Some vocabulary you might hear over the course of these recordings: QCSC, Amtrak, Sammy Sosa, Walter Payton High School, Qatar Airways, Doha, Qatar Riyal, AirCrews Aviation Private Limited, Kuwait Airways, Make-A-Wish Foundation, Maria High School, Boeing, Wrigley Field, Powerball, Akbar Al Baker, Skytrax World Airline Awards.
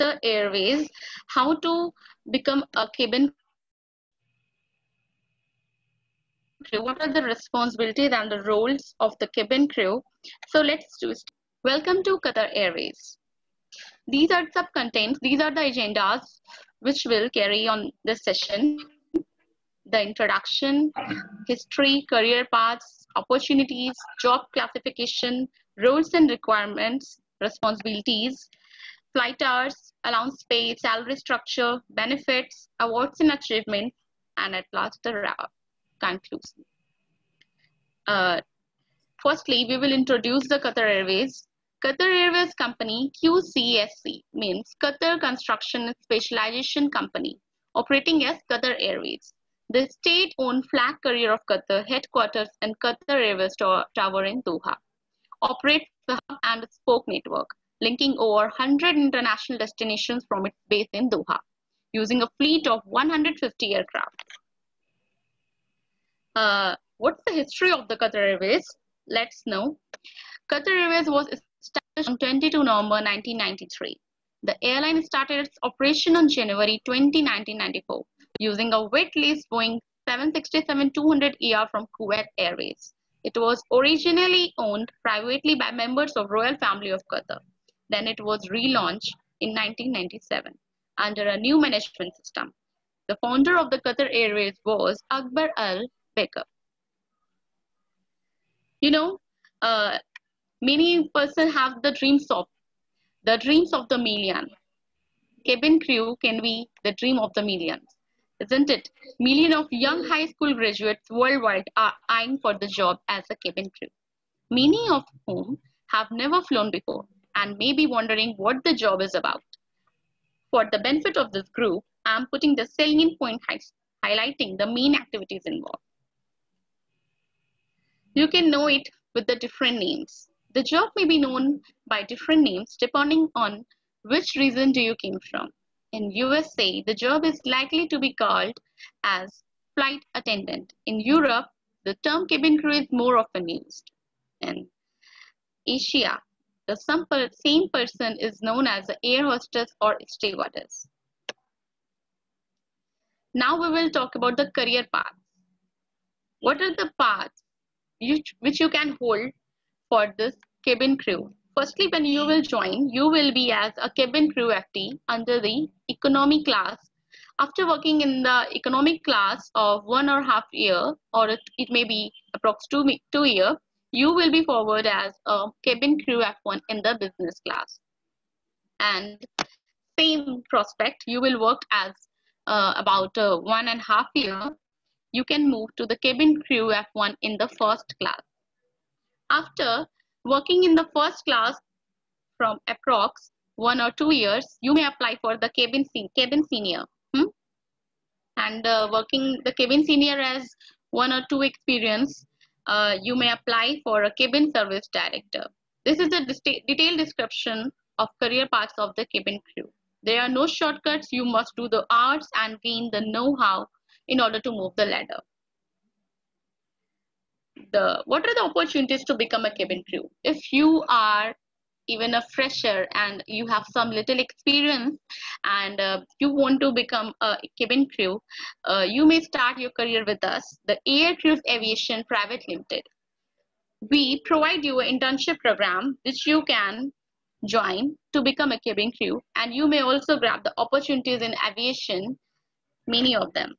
Qatar Airways how to become a cabin crew. What are the responsibilities and the roles of the cabin crew? So let's choose. Welcome to Qatar Airways. These are sub-contents. These are the agendas which will carry on this session. The introduction, history, career paths, opportunities, job classification, roles and requirements, responsibilities, flight hours, allowance paid, salary structure, benefits, awards and achievements, and at last the wrap-up, conclusion. Firstly, we will introduce the Qatar Airways. Qatar Airways Company, QCSC, means Qatar Construction Specialization Company, operating as Qatar Airways. The state-owned flag carrier of Qatar, headquarters in Qatar Airways Tower in Doha, operates the hub and spoke network, linking over 100 international destinations from its base in Doha, using a fleet of 150 aircraft. What's the history of the Qatar Airways? Let's know. Qatar Airways was established on 22 November 1993. The airline started its operation on January 20, 1994. Using a wet lease Boeing 767-200ER from Kuwait Airways. It was originally owned privately by members of Royal Family of Qatar. Then it was relaunched in 1997 under a new management system. The founder of the Qatar Airways was Akbar Al Baker. You know, many persons have the dreams of the million. Cabin crew can be the dream of the millions. Isn't it? Millions of young high school graduates worldwide are eyeing for the job as a cabin crew, many of whom have never flown before and may be wondering what the job is about. For the benefit of this group, I am putting the salient point highlighting the main activities involved. You can know it with the different names. The job may be known by different names depending on which region do you came from. In USA, the job is likely to be called as flight attendant. In Europe, the term cabin crew is more often used. In Asia, the same person is known as the air hostess or stewardess. Now we will talk about the career paths. What are the paths which you can hold for this cabin crew? Firstly, when you will join, you will be as a cabin crew FT under the economy class. After working in the economy class of 1.5 years, or it may be approximately 2 years, you will be forward as a cabin crew F1 in the business class. And same prospect, you will work as about 1.5 years. You can move to the cabin crew F1 in the first class. After working in the first class from approx 1 or 2 years, you may apply for the cabin senior. And working the cabin senior as 1 or 2 experience, you may apply for a cabin service director. This is a detailed description of career paths of the cabin crew. There are no shortcuts. You must do the arts and gain the know-how in order to move the ladder. What are the opportunities to become a cabin crew? If you are even a fresher and you have some little experience and you want to become a cabin crew, you may start your career with us, the AirCrews Aviation Private Limited. We provide you an internship program which you can join to become a cabin crew, and you may also grab the opportunities in aviation, many of them.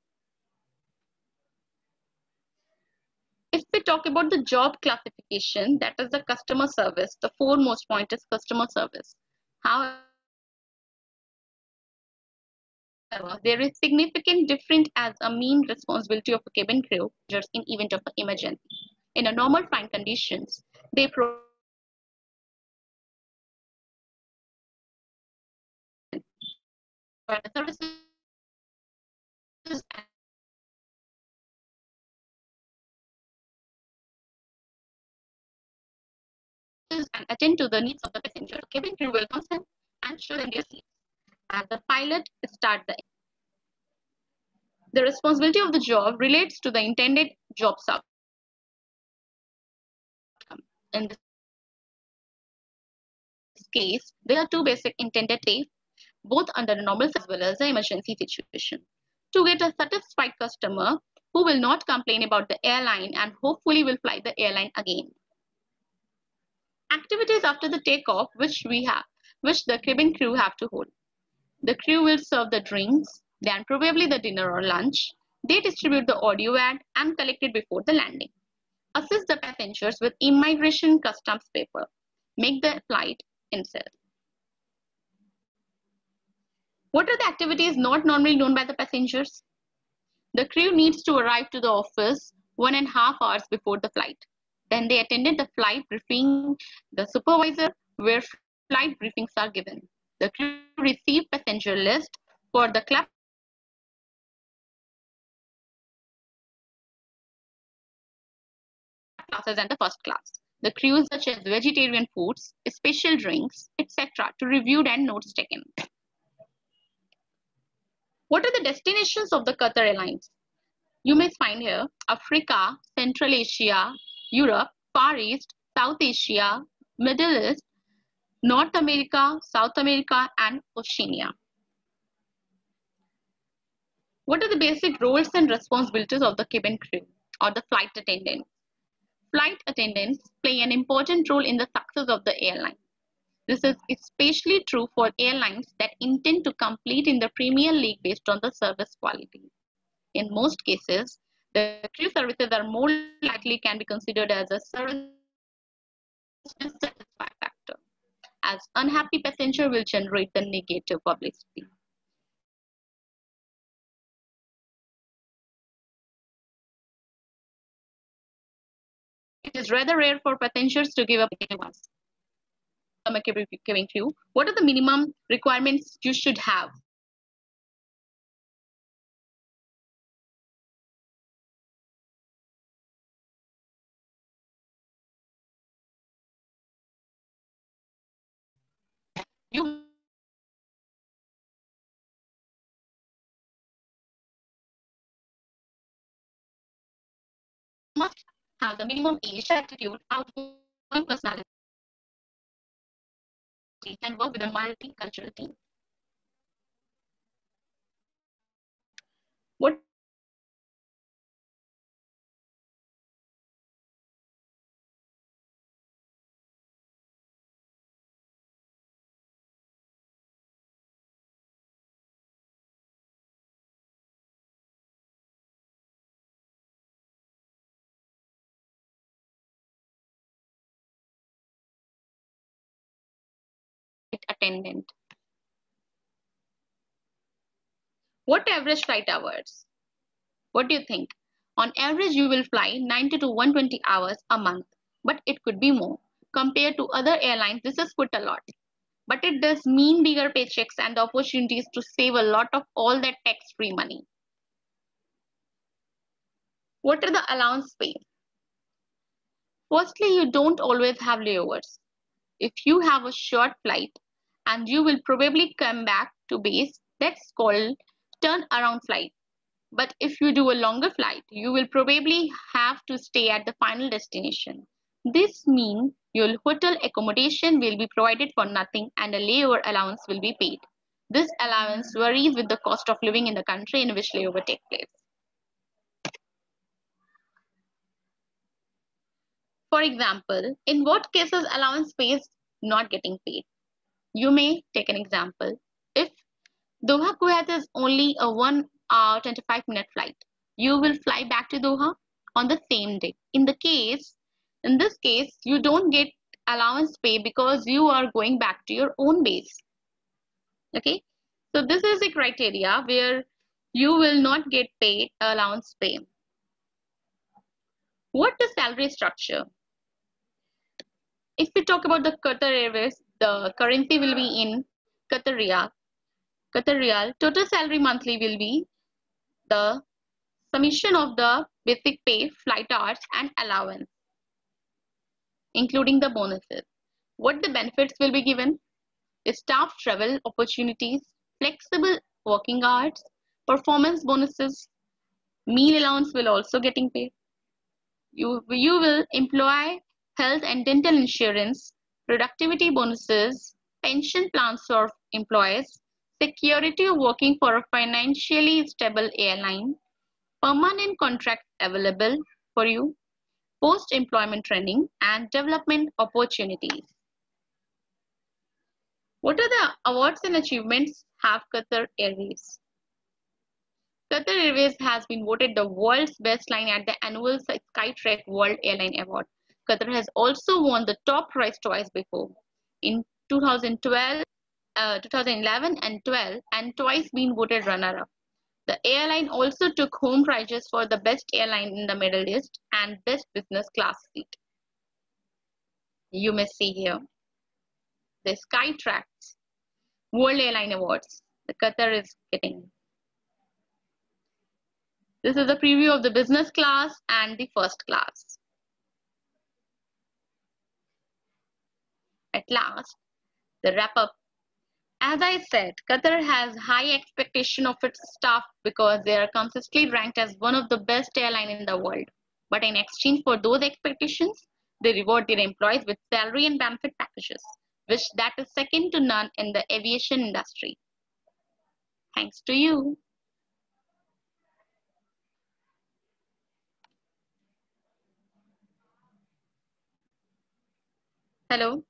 If we talk about the job classification, that is the customer service. The foremost point is customer service. However, there is significant difference as a main responsibility of a cabin crew just in event of an emergency. In a normal flying conditions, they provide services. And attend to the needs of the passenger. Cabin crew will consent and show them their seats as the pilot starts the engine. The responsibility of the job relates to the intended job outcome. In this case, there are two basic intended both under a normal as well as an emergency situation, to get a satisfied customer who will not complain about the airline and hopefully will fly the airline again. Activities after the takeoff, which the cabin crew have to hold. The crew will serve the drinks, then probably the dinner or lunch. They distribute the audio ad and collect it before the landing. Assist the passengers with immigration customs paper. Make the flight himself. What are the activities not normally known by the passengers? The crew needs to arrive to the office 1.5 hours before the flight. Then they attended the flight briefing, the supervisor, where flight briefings are given. The crew received passenger list for the club. Classes and the first class. The crews such as vegetarian foods, special drinks, etc. to review and notes taken. What are the destinations of the Qatar Airlines? You may find here Africa, Central Asia, Europe, Far East, South Asia, Middle East, North America, South America, and Oceania. What are the basic roles and responsibilities of the cabin crew or the flight attendant? Flight attendants play an important role in the success of the airline. This is especially true for airlines that intend to compete in the Premier League based on the service quality. In most cases, the crew services are more likely can be considered as a service dissatisfaction factor, as unhappy passenger will generate the negative publicity. It is rather rare for passengers to give up once. Cabin crew, what are the minimum requirements you should have? You must have the minimum age, attitude, outgoing personality, and work with a multicultural team. What attendant. What average flight hours? What do you think? On average, you will fly 90 to 120 hours a month, but it could be more. Compared to other airlines, this is put a lot. But it does mean bigger paychecks and the opportunities to save a lot of all that tax-free money. What are the allowance pay? Firstly, you don't always have layovers. If you have a short flight and you will probably come back to base, that's called turnaround flight. But if you do a longer flight, you will probably have to stay at the final destination. This means your hotel accommodation will be provided for nothing and a layover allowance will be paid. This allowance varies with the cost of living in the country in which layover takes place. For example, in what cases allowance pays not getting paid? You may take an example. If Doha Kuwait is only a 1 hour 25-minute flight, you will fly back to Doha on the same day. In this case, you don't get allowance pay because you are going back to your own base. Okay, so this is a criteria where you will not get paid allowance pay. What is salary structure? If we talk about the Qatar Airways, the currency will be in Qatar Riyal. Total salary monthly will be the summation of the basic pay, flight hours, and allowance, including the bonuses. What the benefits will be given? Staff travel opportunities, flexible working hours, performance bonuses, meal allowance will also getting paid. You will employ health and dental insurance, productivity bonuses, pension plans for employees, security of working for a financially stable airline, permanent contract available for you, post-employment training, and development opportunities. What are the awards and achievements have Qatar Airways? Qatar Airways has been voted the world's best line at the annual Skytrax World Airline Award. Qatar has also won the top prize twice before, in 2011 and 12, and twice been voted runner-up. The airline also took home prizes for the best airline in the Middle East and best business class seat. You may see here the Skytrax World Airline Awards the Qatar is getting. This is a preview of the business class and the first class. At last, the wrap up. As I said, Qatar has high expectation of its staff because they are consistently ranked as one of the best airline in the world. But in exchange for those expectations, they reward their employees with salary and benefit packages, which that is second to none in the aviation industry. Thanks to you. Hello.